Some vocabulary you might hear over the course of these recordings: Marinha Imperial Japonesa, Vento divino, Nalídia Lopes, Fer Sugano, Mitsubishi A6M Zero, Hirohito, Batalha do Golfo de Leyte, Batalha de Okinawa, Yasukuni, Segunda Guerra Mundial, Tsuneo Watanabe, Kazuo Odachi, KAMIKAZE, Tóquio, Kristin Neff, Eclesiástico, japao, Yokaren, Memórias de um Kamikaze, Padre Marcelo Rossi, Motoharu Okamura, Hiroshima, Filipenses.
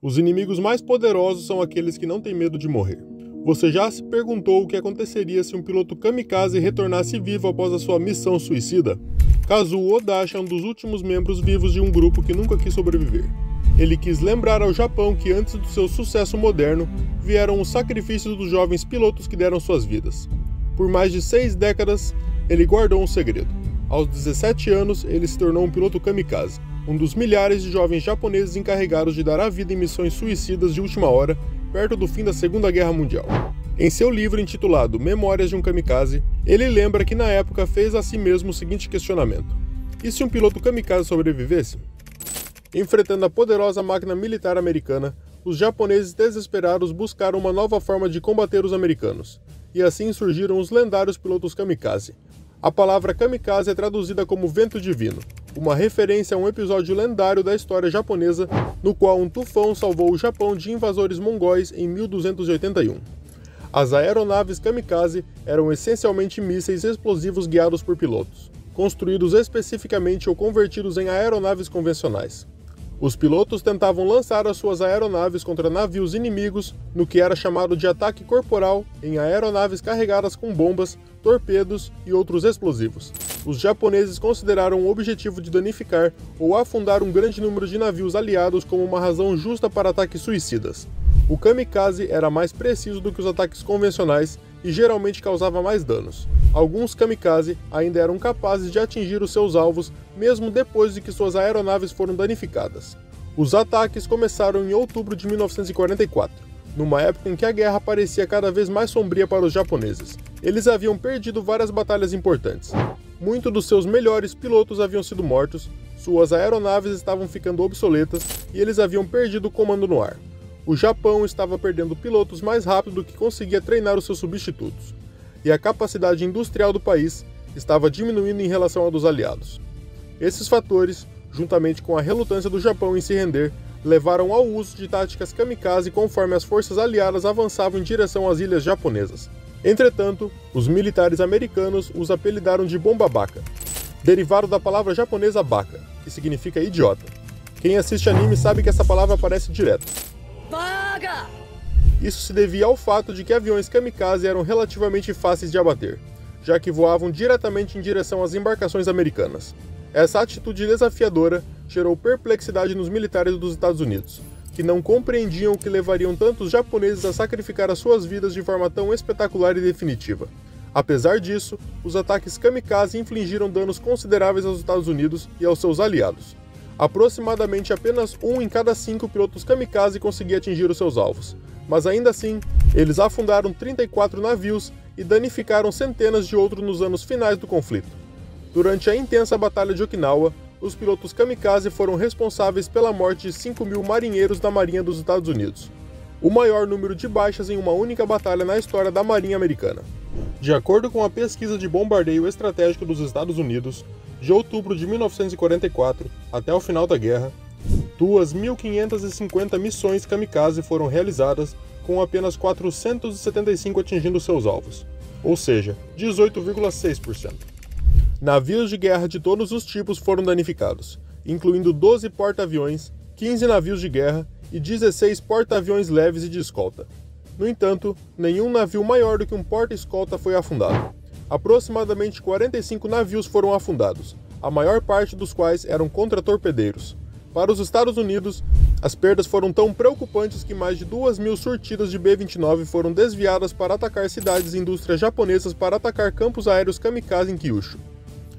Os inimigos mais poderosos são aqueles que não têm medo de morrer. Você já se perguntou o que aconteceria se um piloto kamikaze retornasse vivo após a sua missão suicida? Kazuo Odachi é um dos últimos membros vivos de um grupo que nunca quis sobreviver. Ele quis lembrar ao Japão que antes do seu sucesso moderno, vieram os sacrifícios dos jovens pilotos que deram suas vidas. Por mais de 6 décadas, ele guardou um segredo. Aos 17 anos, ele se tornou um piloto kamikaze, um dos milhares de jovens japoneses encarregados de dar a vida em missões suicidas de última hora, perto do fim da Segunda Guerra Mundial. Em seu livro intitulado Memórias de um Kamikaze, ele lembra que na época fez a si mesmo o seguinte questionamento: e se um piloto kamikaze sobrevivesse? Enfrentando a poderosa máquina militar americana, os japoneses desesperados buscaram uma nova forma de combater os americanos, e assim surgiram os lendários pilotos kamikaze. A palavra kamikaze é traduzida como vento divino, uma referência a um episódio lendário da história japonesa, no qual um tufão salvou o Japão de invasores mongóis em 1281. As aeronaves kamikaze eram essencialmente mísseis explosivos guiados por pilotos, construídos especificamente ou convertidos em aeronaves convencionais. Os pilotos tentavam lançar as suas aeronaves contra navios inimigos no que era chamado de ataque corporal em aeronaves carregadas com bombas, torpedos e outros explosivos. Os japoneses consideraram o objetivo de danificar ou afundar um grande número de navios aliados como uma razão justa para ataques suicidas. O kamikaze era mais preciso do que os ataques convencionais e geralmente causava mais danos. Alguns kamikaze ainda eram capazes de atingir os seus alvos mesmo depois de que suas aeronaves foram danificadas. Os ataques começaram em outubro de 1944, numa época em que a guerra parecia cada vez mais sombria para os japoneses. Eles haviam perdido várias batalhas importantes. Muitos dos seus melhores pilotos haviam sido mortos, suas aeronaves estavam ficando obsoletas e eles haviam perdido o comando no ar. O Japão estava perdendo pilotos mais rápido do que conseguia treinar os seus substitutos, e a capacidade industrial do país estava diminuindo em relação à dos aliados. Esses fatores, juntamente com a relutância do Japão em se render, levaram ao uso de táticas kamikaze conforme as forças aliadas avançavam em direção às ilhas japonesas. Entretanto, os militares americanos os apelidaram de bomba baka, derivado da palavra japonesa baka, que significa idiota. Quem assiste anime sabe que essa palavra aparece direto. Isso se devia ao fato de que aviões kamikaze eram relativamente fáceis de abater, já que voavam diretamente em direção às embarcações americanas. Essa atitude desafiadora gerou perplexidade nos militares dos Estados Unidos, que não compreendiam o que levariam tantos japoneses a sacrificar as suas vidas de forma tão espetacular e definitiva. Apesar disso, os ataques kamikaze infligiram danos consideráveis aos Estados Unidos e aos seus aliados. Aproximadamente apenas um em cada 5 pilotos kamikaze conseguia atingir os seus alvos, mas ainda assim, eles afundaram 34 navios e danificaram centenas de outros nos anos finais do conflito. Durante a intensa Batalha de Okinawa, os pilotos kamikaze foram responsáveis pela morte de 5.000 marinheiros da Marinha dos Estados Unidos, o maior número de baixas em uma única batalha na história da Marinha Americana. De acordo com a pesquisa de bombardeio estratégico dos Estados Unidos, de outubro de 1944 até o final da guerra, 2.550 missões kamikaze foram realizadas, com apenas 475 atingindo seus alvos, ou seja, 18,6%. Navios de guerra de todos os tipos foram danificados, incluindo 12 porta-aviões, 15 navios de guerra e 16 porta-aviões leves e de escolta. No entanto, nenhum navio maior do que um porta-escolta foi afundado. Aproximadamente 45 navios foram afundados, a maior parte dos quais eram contratorpedeiros. Para os Estados Unidos, as perdas foram tão preocupantes que mais de 2.000 surtidas de B-29 foram desviadas para atacar cidades e indústrias japonesas para atacar campos aéreos kamikaze em Kyushu.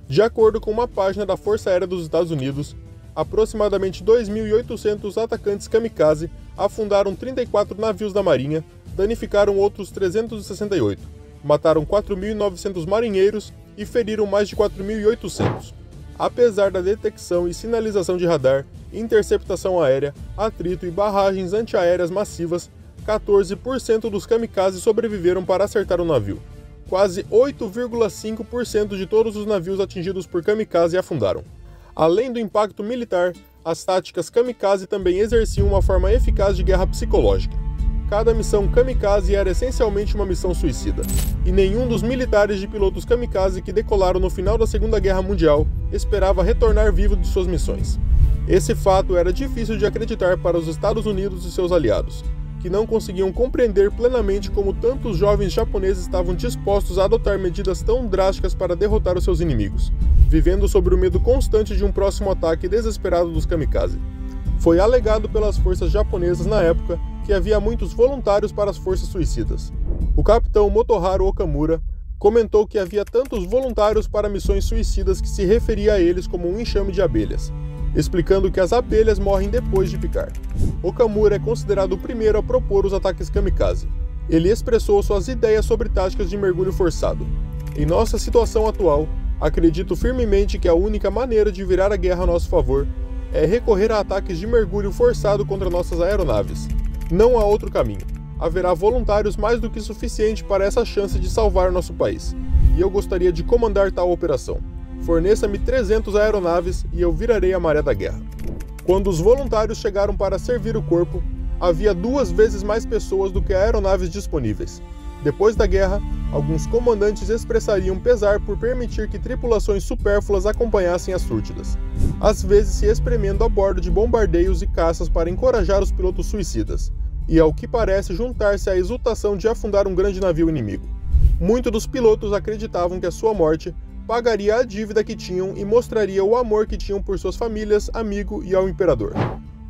De acordo com uma página da Força Aérea dos Estados Unidos, aproximadamente 2.800 atacantes kamikaze afundaram 34 navios da Marinha, danificaram outros 368, mataram 4.900 marinheiros e feriram mais de 4.800. Apesar da detecção e sinalização de radar, interceptação aérea, atrito e barragens antiaéreas massivas, 14% dos kamikazes sobreviveram para acertar o navio. Quase 8,5% de todos os navios atingidos por kamikaze afundaram. Além do impacto militar, as táticas kamikaze também exerciam uma forma eficaz de guerra psicológica. Cada missão kamikaze era essencialmente uma missão suicida, e nenhum dos militares de pilotos kamikaze que decolaram no final da Segunda Guerra Mundial esperava retornar vivo de suas missões. Esse fato era difícil de acreditar para os Estados Unidos e seus aliados, que não conseguiam compreender plenamente como tantos jovens japoneses estavam dispostos a adotar medidas tão drásticas para derrotar os seus inimigos, vivendo sob o medo constante de um próximo ataque desesperado dos kamikaze. Foi alegado pelas forças japonesas na época que havia muitos voluntários para as forças suicidas. O capitão Motoharu Okamura comentou que havia tantos voluntários para missões suicidas que se referia a eles como um enxame de abelhas, explicando que as abelhas morrem depois de picar. Okamura é considerado o primeiro a propor os ataques kamikaze. Ele expressou suas ideias sobre táticas de mergulho forçado. Em nossa situação atual, acredito firmemente que a única maneira de virar a guerra a nosso favor é recorrer a ataques de mergulho forçado contra nossas aeronaves. Não há outro caminho. Haverá voluntários mais do que suficiente para essa chance de salvar nosso país, e eu gostaria de comandar tal operação. Forneça-me 300 aeronaves e eu virarei a maré da guerra. Quando os voluntários chegaram para servir o corpo, havia 2 vezes mais pessoas do que aeronaves disponíveis. Depois da guerra, alguns comandantes expressariam pesar por permitir que tripulações supérfluas acompanhassem as súditas, às vezes se espremendo a bordo de bombardeios e caças para encorajar os pilotos suicidas, e ao que parece juntar-se à exultação de afundar um grande navio inimigo. Muitos dos pilotos acreditavam que a sua morte pagaria a dívida que tinham e mostraria o amor que tinham por suas famílias, amigo e ao imperador.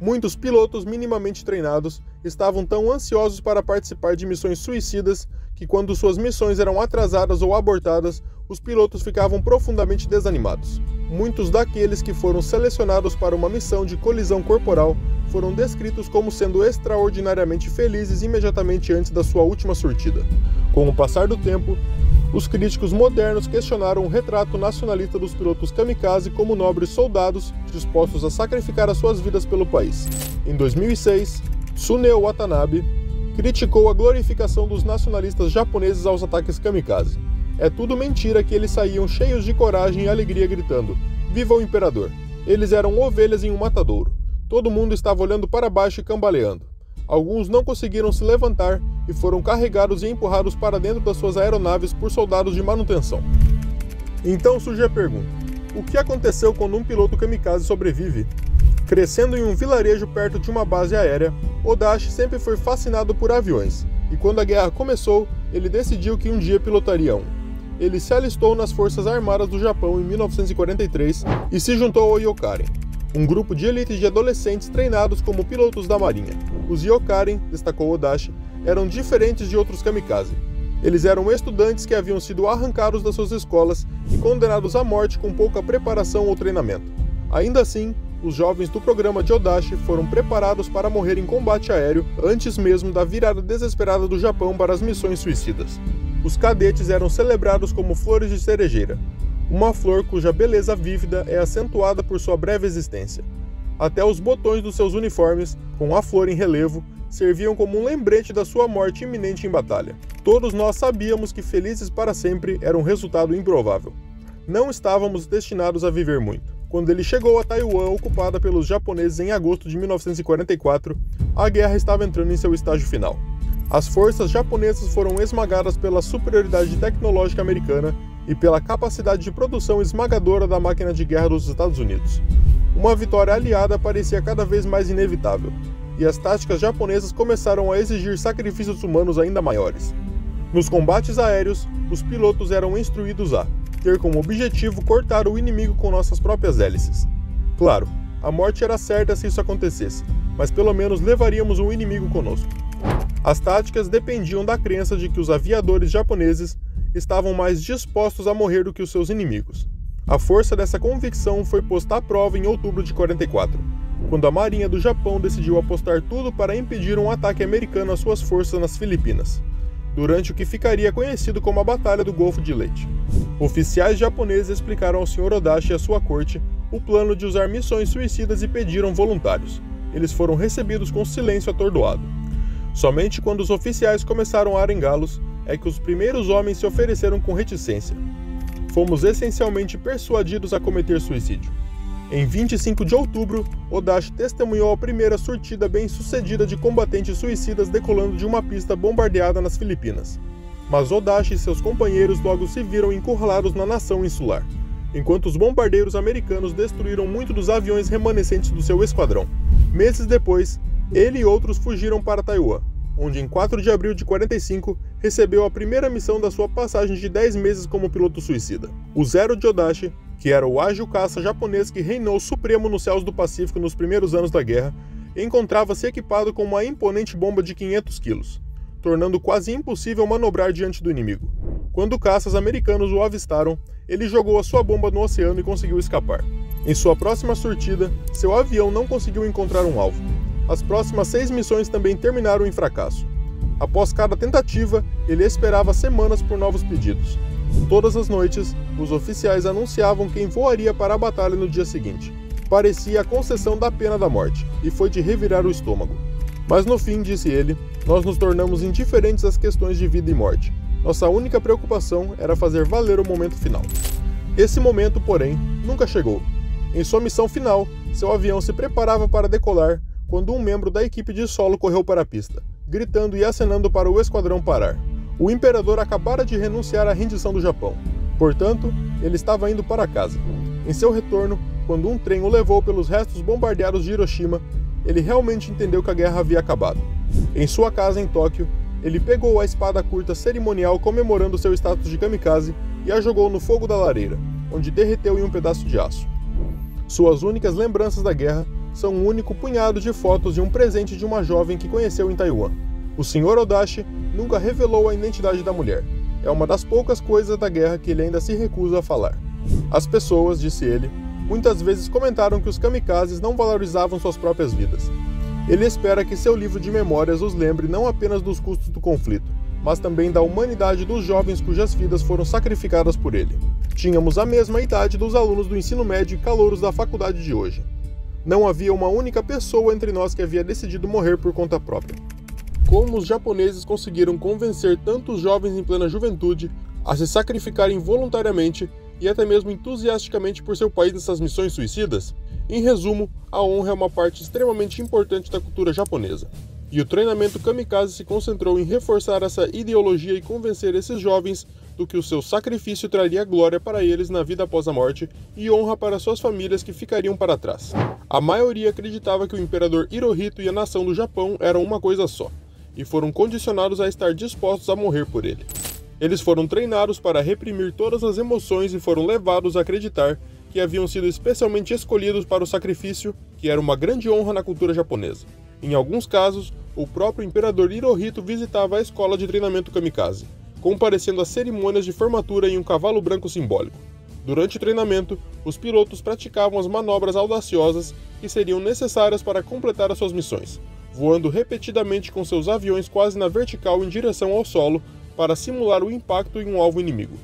Muitos pilotos minimamente treinados estavam tão ansiosos para participar de missões suicidas que, quando suas missões eram atrasadas ou abortadas, os pilotos ficavam profundamente desanimados. Muitos daqueles que foram selecionados para uma missão de colisão corporal foram descritos como sendo extraordinariamente felizes imediatamente antes da sua última surtida. Com o passar do tempo, os críticos modernos questionaram o retrato nacionalista dos pilotos kamikaze como nobres soldados dispostos a sacrificar as suas vidas pelo país. Em 2006, Tsuneo Watanabe criticou a glorificação dos nacionalistas japoneses aos ataques kamikaze. É tudo mentira que eles saíam cheios de coragem e alegria gritando: "Viva o imperador!" Eles eram ovelhas em um matadouro. Todo mundo estava olhando para baixo e cambaleando. Alguns não conseguiram se levantar e foram carregados e empurrados para dentro das suas aeronaves por soldados de manutenção. Então surge a pergunta: o que aconteceu quando um piloto kamikaze sobrevive? Crescendo em um vilarejo perto de uma base aérea, Odachi sempre foi fascinado por aviões, e quando a guerra começou, ele decidiu que um dia pilotaria um. Ele se alistou nas Forças Armadas do Japão em 1943 e se juntou ao Yokaren, um grupo de elite de adolescentes treinados como pilotos da marinha. Os Yokaren, destacou Odachi, eram diferentes de outros kamikaze. Eles eram estudantes que haviam sido arrancados das suas escolas e condenados à morte com pouca preparação ou treinamento. Ainda assim, os jovens do programa de Odachi foram preparados para morrer em combate aéreo antes mesmo da virada desesperada do Japão para as missões suicidas. Os cadetes eram celebrados como flores de cerejeira, uma flor cuja beleza vívida é acentuada por sua breve existência. Até os botões dos seus uniformes, com a flor em relevo, serviam como um lembrete da sua morte iminente em batalha. Todos nós sabíamos que felizes para sempre era um resultado improvável. Não estávamos destinados a viver muito. Quando ele chegou a Taiwan, ocupada pelos japoneses em agosto de 1944, a guerra estava entrando em seu estágio final. As forças japonesas foram esmagadas pela superioridade tecnológica americana e pela capacidade de produção esmagadora da máquina de guerra dos Estados Unidos. Uma vitória aliada parecia cada vez mais inevitável, e as táticas japonesas começaram a exigir sacrifícios humanos ainda maiores. Nos combates aéreos, os pilotos eram instruídos a ter como objetivo cortar o inimigo com nossas próprias hélices. Claro, a morte era certa se isso acontecesse, mas pelo menos levaríamos um inimigo conosco. As táticas dependiam da crença de que os aviadores japoneses estavam mais dispostos a morrer do que os seus inimigos. A força dessa convicção foi posta à prova em outubro de 44, quando a Marinha do Japão decidiu apostar tudo para impedir um ataque americano às suas forças nas Filipinas, durante o que ficaria conhecido como a Batalha do Golfo de Leyte. Oficiais japoneses explicaram ao Sr. Odachi e à sua corte o plano de usar missões suicidas e pediram voluntários. Eles foram recebidos com silêncio atordoado. Somente quando os oficiais começaram a arengá-los é que os primeiros homens se ofereceram com reticência. Fomos essencialmente persuadidos a cometer suicídio. Em 25 de outubro, Odachi testemunhou a primeira surtida bem-sucedida de combatentes suicidas decolando de uma pista bombardeada nas Filipinas. Mas Odachi e seus companheiros logo se viram encurralados na nação insular. enquanto os bombardeiros americanos destruíram muito dos aviões remanescentes do seu esquadrão. Meses depois, ele e outros fugiram para Taiwan, onde em 4 de abril de 45 recebeu a primeira missão da sua passagem de 10 meses como piloto suicida. O Zero de Odachi, que era o ágil caça japonês que reinou supremo nos céus do Pacífico nos primeiros anos da guerra, encontrava-se equipado com uma imponente bomba de 500 quilos, tornando quase impossível manobrar diante do inimigo. Quando caças americanos o avistaram, ele jogou a sua bomba no oceano e conseguiu escapar. Em sua próxima surtida, seu avião não conseguiu encontrar um alvo. As próximas 6 missões também terminaram em fracasso. Após cada tentativa, ele esperava semanas por novos pedidos. Todas as noites, os oficiais anunciavam quem voaria para a batalha no dia seguinte. Parecia a concessão da pena da morte, e foi de revirar o estômago. Mas no fim, disse ele, nós nos tornamos indiferentes às questões de vida e morte. Nossa única preocupação era fazer valer o momento final. Esse momento, porém, nunca chegou. Em sua missão final, seu avião se preparava para decolar quando um membro da equipe de solo correu para a pista, gritando e acenando para o esquadrão parar. O imperador acabara de renunciar à rendição do Japão. Portanto, ele estava indo para casa. Em seu retorno, quando um trem o levou pelos restos bombardeados de Hiroshima, ele realmente entendeu que a guerra havia acabado. Em sua casa em Tóquio, ele pegou a espada curta cerimonial comemorando seu status de kamikaze e a jogou no fogo da lareira, onde derreteu em um pedaço de aço. Suas únicas lembranças da guerra são um único punhado de fotos e um presente de uma jovem que conheceu em Taiwan. O Sr. Odachi nunca revelou a identidade da mulher. É uma das poucas coisas da guerra que ele ainda se recusa a falar. As pessoas, disse ele, muitas vezes comentaram que os kamikazes não valorizavam suas próprias vidas. Ele espera que seu livro de memórias os lembre não apenas dos custos do conflito, mas também da humanidade dos jovens cujas vidas foram sacrificadas por ele. Tínhamos a mesma idade dos alunos do ensino médio e calouros da faculdade de hoje. Não havia uma única pessoa entre nós que havia decidido morrer por conta própria. Como os japoneses conseguiram convencer tantos jovens em plena juventude a se sacrificarem voluntariamente e até mesmo entusiasticamente por seu país nessas missões suicidas? Em resumo, a honra é uma parte extremamente importante da cultura japonesa, e o treinamento kamikaze se concentrou em reforçar essa ideologia e convencer esses jovens do que o seu sacrifício traria glória para eles na vida após a morte e honra para suas famílias que ficariam para trás. A maioria acreditava que o imperador Hirohito e a nação do Japão eram uma coisa só, e foram condicionados a estar dispostos a morrer por ele. Eles foram treinados para reprimir todas as emoções e foram levados a acreditar que haviam sido especialmente escolhidos para o sacrifício, que era uma grande honra na cultura japonesa. Em alguns casos, o próprio imperador Hirohito visitava a escola de treinamento kamikaze, comparecendo a cerimônias de formatura em um cavalo branco simbólico. Durante o treinamento, os pilotos praticavam as manobras audaciosas que seriam necessárias para completar as suas missões, voando repetidamente com seus aviões quase na vertical em direção ao solo, para simular o impacto em um alvo inimigo,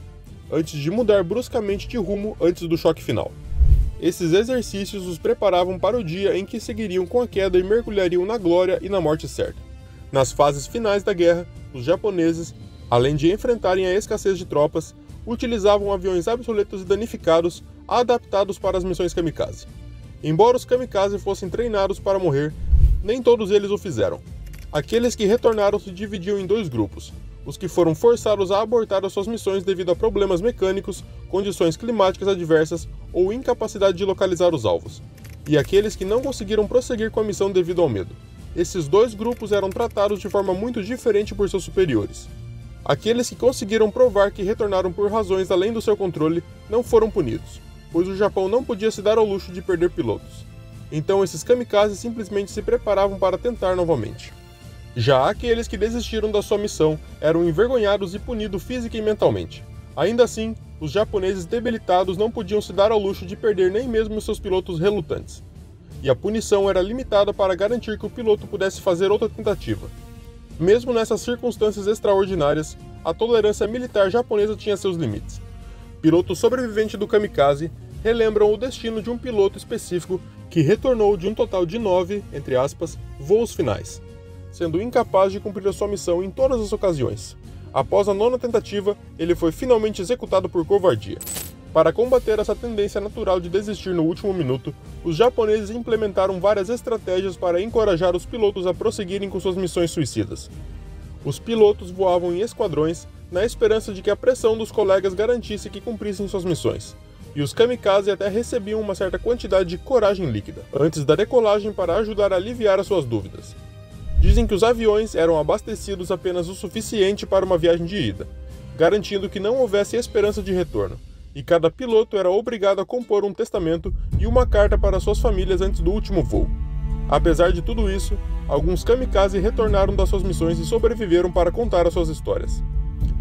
antes de mudar bruscamente de rumo antes do choque final. Esses exercícios os preparavam para o dia em que seguiriam com a queda e mergulhariam na glória e na morte certa. Nas fases finais da guerra, os japoneses, além de enfrentarem a escassez de tropas, utilizavam aviões obsoletos e danificados, adaptados para as missões kamikaze. Embora os kamikaze fossem treinados para morrer, nem todos eles o fizeram. Aqueles que retornaram se dividiam em 2 grupos. Os que foram forçados a abortar as suas missões devido a problemas mecânicos, condições climáticas adversas ou incapacidade de localizar os alvos, e aqueles que não conseguiram prosseguir com a missão devido ao medo. Esses 2 grupos eram tratados de forma muito diferente por seus superiores. Aqueles que conseguiram provar que retornaram por razões além do seu controle não foram punidos, pois o Japão não podia se dar ao luxo de perder pilotos. Então esses kamikazes simplesmente se preparavam para tentar novamente. Já aqueles que desistiram da sua missão eram envergonhados e punidos física e mentalmente. Ainda assim, os japoneses debilitados não podiam se dar ao luxo de perder nem mesmo seus pilotos relutantes. E a punição era limitada para garantir que o piloto pudesse fazer outra tentativa. Mesmo nessas circunstâncias extraordinárias, a tolerância militar japonesa tinha seus limites. Pilotos sobreviventes do kamikaze relembram o destino de um piloto específico que retornou de um total de 9, entre aspas, voos finais, sendo incapaz de cumprir a sua missão em todas as ocasiões. Após a 9ª tentativa, ele foi finalmente executado por covardia. Para combater essa tendência natural de desistir no último minuto, os japoneses implementaram várias estratégias para encorajar os pilotos a prosseguirem com suas missões suicidas. Os pilotos voavam em esquadrões, na esperança de que a pressão dos colegas garantisse que cumprissem suas missões. e os kamikaze até recebiam uma certa quantidade de coragem líquida, antes da decolagem para ajudar a aliviar as suas dúvidas. Dizem que os aviões eram abastecidos apenas o suficiente para uma viagem de ida, garantindo que não houvesse esperança de retorno, e cada piloto era obrigado a compor um testamento e uma carta para suas famílias antes do último voo. Apesar de tudo isso, alguns kamikaze retornaram das suas missões e sobreviveram para contar as suas histórias.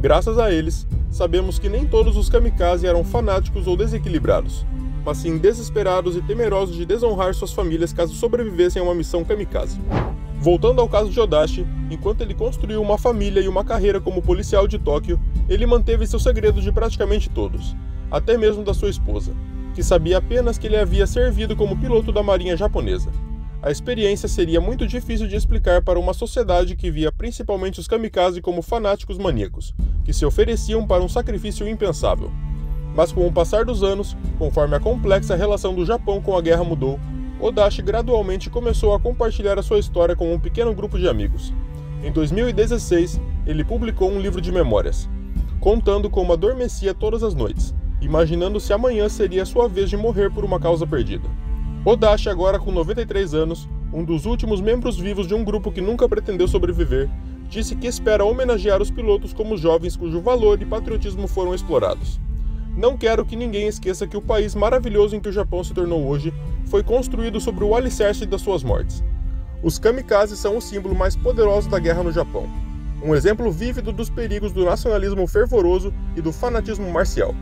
Graças a eles, sabemos que nem todos os kamikaze eram fanáticos ou desequilibrados, mas sim desesperados e temerosos de desonrar suas famílias caso sobrevivessem a uma missão kamikaze. Voltando ao caso de Odachi, enquanto ele construiu uma família e uma carreira como policial de Tóquio, ele manteve seus segredos de praticamente todos, até mesmo da sua esposa, que sabia apenas que ele havia servido como piloto da marinha japonesa. A experiência seria muito difícil de explicar para uma sociedade que via principalmente os kamikaze como fanáticos maníacos, que se ofereciam para um sacrifício impensável. Mas com o passar dos anos, conforme a complexa relação do Japão com a guerra mudou, Odachi gradualmente começou a compartilhar a sua história com um pequeno grupo de amigos. Em 2016, ele publicou um livro de memórias, contando como adormecia todas as noites, imaginando se amanhã seria a sua vez de morrer por uma causa perdida. Odachi, agora com 93 anos, um dos últimos membros vivos de um grupo que nunca pretendeu sobreviver, disse que espera homenagear os pilotos como jovens cujo valor e patriotismo foram explorados. Não quero que ninguém esqueça que o país maravilhoso em que o Japão se tornou hoje foi construído sobre o alicerce das suas mortes. Os kamikazes são o símbolo mais poderoso da guerra no Japão, um exemplo vívido dos perigos do nacionalismo fervoroso e do fanatismo marcial.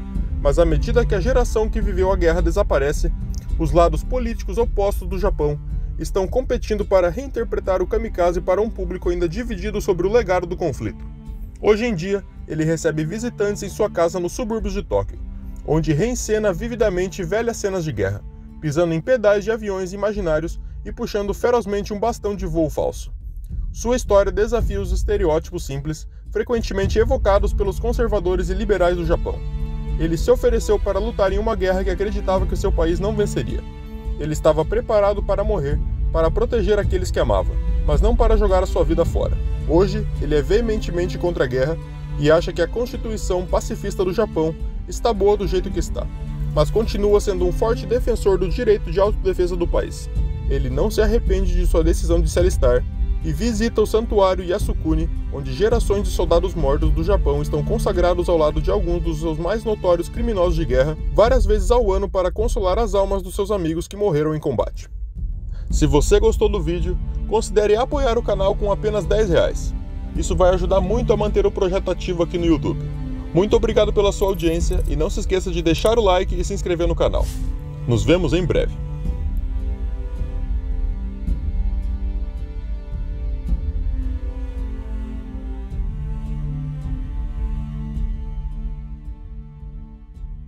Mas à medida que a geração que viveu a guerra desaparece, os lados políticos opostos do Japão estão competindo para reinterpretar o kamikaze para um público ainda dividido sobre o legado do conflito. Hoje em dia, ele recebe visitantes em sua casa nos subúrbios de Tóquio, onde reencena vividamente velhas cenas de guerra, pisando em pedais de aviões imaginários e puxando ferozmente um bastão de voo falso. Sua história desafia os estereótipos simples, frequentemente evocados pelos conservadores e liberais do Japão. Ele se ofereceu para lutar em uma guerra que acreditava que seu país não venceria. Ele estava preparado para morrer, para proteger aqueles que amava, mas não para jogar a sua vida fora. Hoje, ele é veementemente contra a guerra e acha que a Constituição pacifista do Japão está boa do jeito que está, mas continua sendo um forte defensor do direito de autodefesa do país. Ele não se arrepende de sua decisão de se alistar e visita o santuário Yasukuni, onde gerações de soldados mortos do Japão estão consagrados ao lado de alguns dos seus mais notórios criminosos de guerra, várias vezes ao ano para consolar as almas dos seus amigos que morreram em combate. Se você gostou do vídeo, considere apoiar o canal com apenas R$10. Isso vai ajudar muito a manter o projeto ativo aqui no YouTube. Muito obrigado pela sua audiência e não se esqueça de deixar o like e se inscrever no canal. Nos vemos em breve.